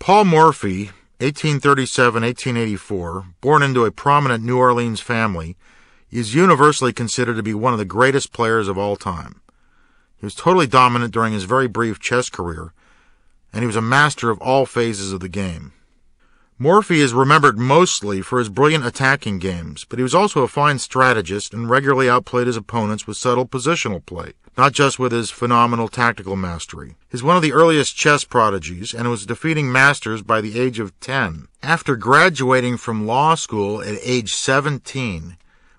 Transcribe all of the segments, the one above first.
Paul Morphy, 1837-1884, born into a prominent New Orleans family, is universally considered to be one of the greatest players of all time. He was totally dominant during his very brief chess career, and he was a master of all phases of the game. Morphy is remembered mostly for his brilliant attacking games, but he was also a fine strategist and regularly outplayed his opponents with subtle positional play, not just with his phenomenal tactical mastery. He's one of the earliest chess prodigies and was defeating masters by the age of 10. After graduating from law school at age 17,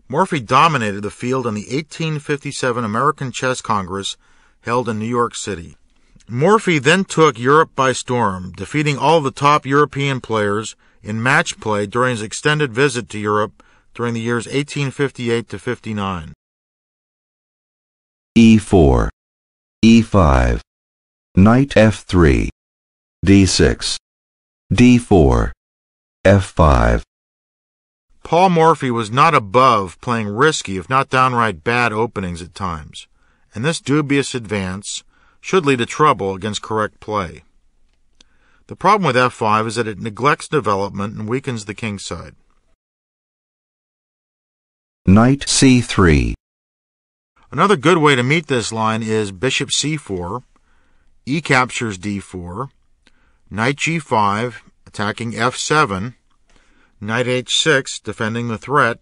Morphy dominated the field in the 1857 American Chess Congress held in New York City. Morphy then took Europe by storm, defeating all the top European players in match play during his extended visit to Europe during the years 1858 to 59. E4, E5, knight F3, D6, D4, F5. Paul Morphy was not above playing risky, if not downright bad, openings at times, and this dubious advance should lead to trouble against correct play. The problem with F5 is that it neglects development and weakens the king side. Knight C3. Another good way to meet this line is bishop c4, e captures d4, knight g5, attacking f7, knight h6, defending the threat,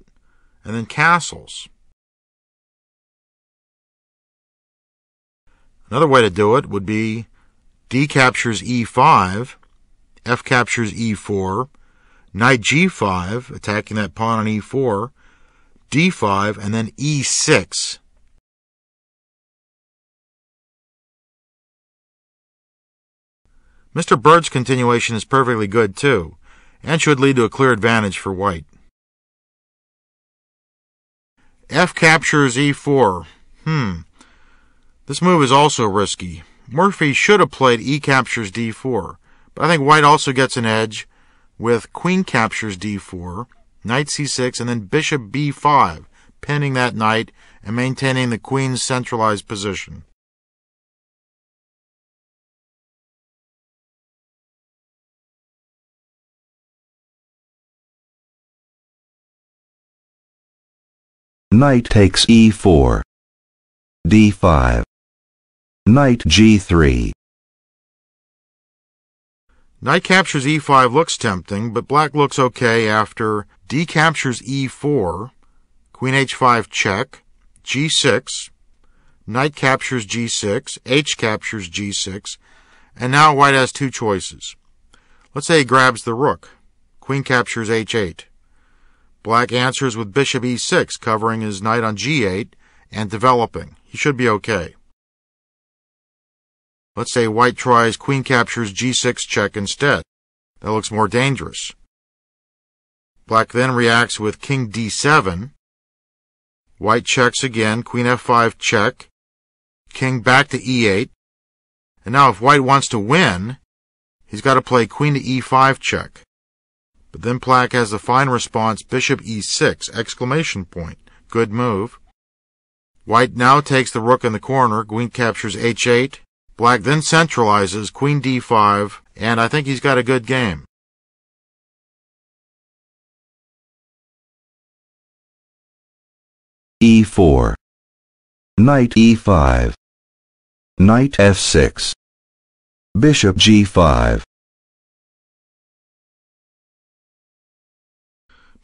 and then castles. Another way to do it would be d captures e5, f captures e4, knight g5, attacking that pawn on e4, d5, and then e6. Mr. Bird's continuation is perfectly good, too, and should lead to a clear advantage for white. F captures e4. This move is also risky. Morphy should have played e captures d4, but I think white also gets an edge with queen captures d4, knight c6, and then bishop b5, pinning that knight and maintaining the queen's centralized position. Knight takes e4, d5, knight g3. Knight captures e5 looks tempting, but black looks okay after d captures e4, queen h5 check, g6, knight captures g6, h captures g6, and now white has two choices. Let's say he grabs the rook, queen captures h8. Black answers with bishop e6, covering his knight on g8 and developing. He should be okay. Let's say white tries queen captures g6 check instead. That looks more dangerous. Black then reacts with king d7. White checks again, queen f5 check, king back to e8. And now if white wants to win, he's got to play queen to e5 check. But then black has the fine response, bishop e6, exclamation point. Good move. White now takes the rook in the corner, queen captures h8. Black then centralizes, queen d5, and I think he's got a good game. e4, knight e5, knight f6, bishop g5.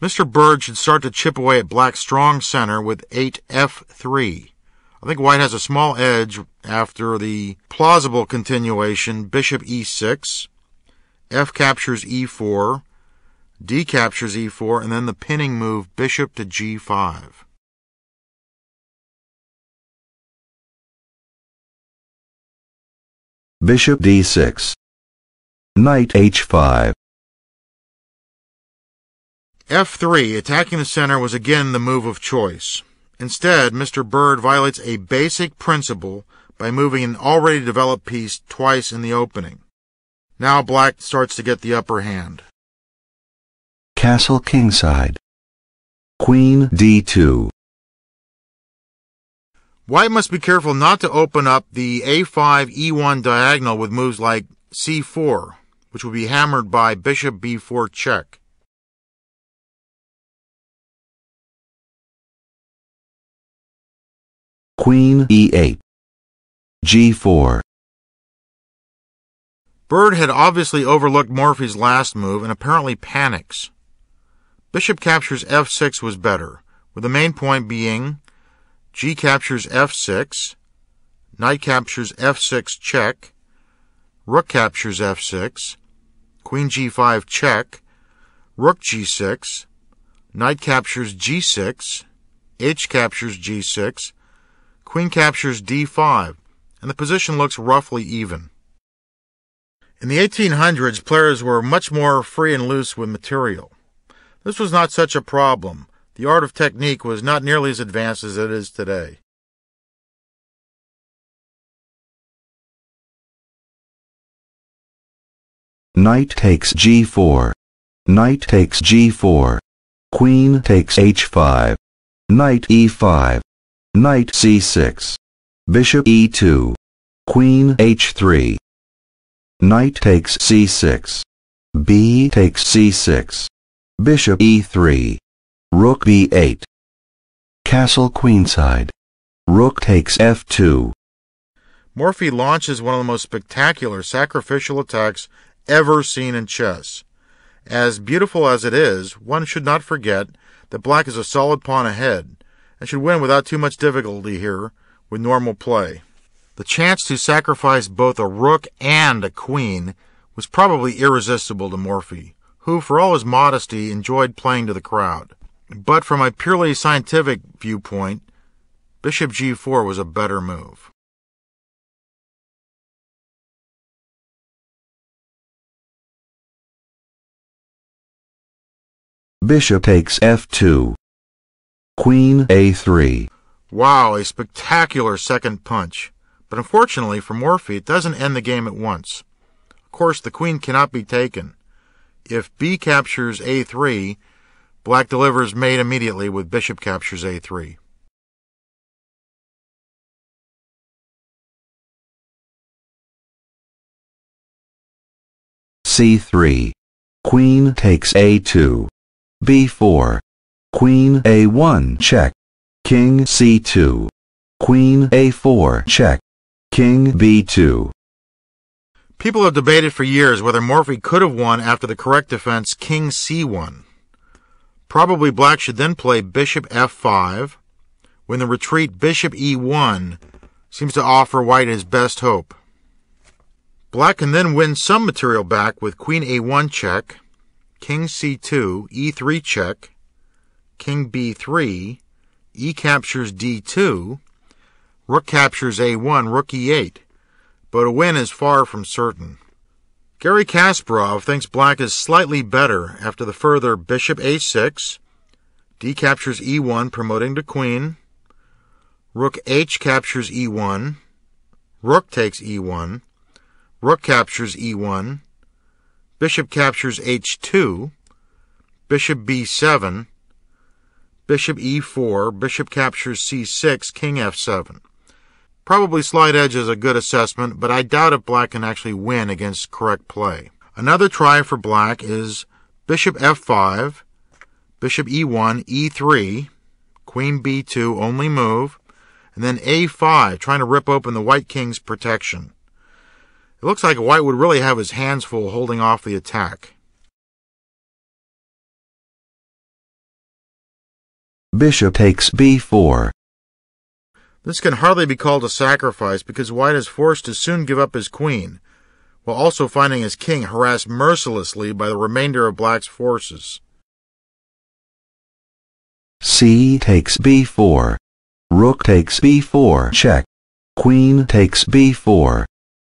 Mr. Bird should start to chip away at black's strong center with 8f3. I think white has a small edge after the plausible continuation, bishop e6, f captures e4, d captures e4, and then the pinning move, bishop to g5. Bishop d6, knight h5. F3, attacking the center, was again the move of choice. Instead, Mr. Bird violates a basic principle by moving an already developed piece twice in the opening. Now black starts to get the upper hand. Castle kingside. Queen d2. White must be careful not to open up the a5-e1 diagonal with moves like c4, which will be hammered by bishop b4 check. Queen e8. g4. Bird had obviously overlooked Morphy's last move and apparently panics. Bishop captures f6 was better, with the main point being g captures f6, knight captures f6 check, rook captures f6, queen g5 check, rook g6, knight captures g6, h captures g6, queen captures d5, and the position looks roughly even. In the 1800s, players were much more free and loose with material. This was not such a problem. The art of technique was not nearly as advanced as it is today. Knight takes g4. Knight takes g4. Queen takes h5. Knight e5. Knight c6. Bishop e2. Queen h3. Knight takes c6. B takes c6. Bishop e3. Rook b8. Castle queenside. Rook takes f2. Morphy launches one of the most spectacular sacrificial attacks ever seen in chess. As beautiful as it is, one should not forget that black is a solid pawn ahead and should win without too much difficulty here with normal play. The chance to sacrifice both a rook and a queen was probably irresistible to Morphy, who, for all his modesty, enjoyed playing to the crowd. But from a purely scientific viewpoint, bishop g4 was a better move. Bishop takes f2. Queen a3. Wow, a spectacular second punch. But unfortunately for Morphy, it doesn't end the game at once. Of course, the queen cannot be taken. If b captures a3, black delivers mate immediately with bishop captures a3. c3. Queen takes a2. b4. Queen a1 check. King c2. Queen a4 check. King b2. People have debated for years whether Morphy could have won after the correct defense king c1. Probably black should then play bishop f5, when the retreat bishop e1 seems to offer white his best hope. Black can then win some material back with queen a1 check, king c2, e3 check, king b3, e captures d2, rook captures a1, rook e8. But a win is far from certain. Gary Kasparov thinks black is slightly better after the further bishop a6, d captures e1 promoting to queen, rook h captures e1, rook takes e1, rook captures e1, bishop captures h2, bishop b7, bishop e4, bishop captures c6, king f7. Probably slight edge is a good assessment, but I doubt if black can actually win against correct play. Another try for black is bishop f5, bishop e1, e3, queen b2, only move, and then a5, trying to rip open the white king's protection. It looks like white would really have his hands full holding off the attack. Bishop takes b4. This can hardly be called a sacrifice because white is forced to soon give up his queen, while also finding his king harassed mercilessly by the remainder of black's forces. C takes b4. Rook takes b4 check. Queen takes b4.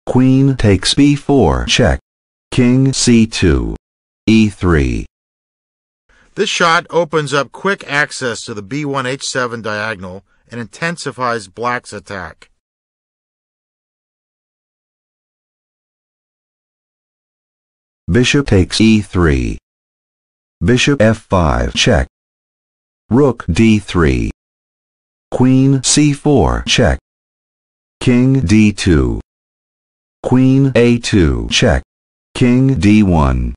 Queen takes b4 check. King c2. e3. This shot opens up quick access to the b1h7 diagonal and intensifies black's attack. Bishop takes e3. Bishop f5 check. Rook d3. Queen c4 check. King d2. Queen a2 check. King D1.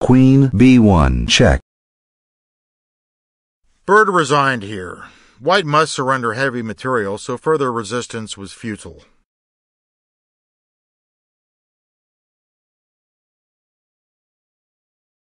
Queen B1 check. Byrd resigned here. White must surrender heavy material, so further resistance was futile.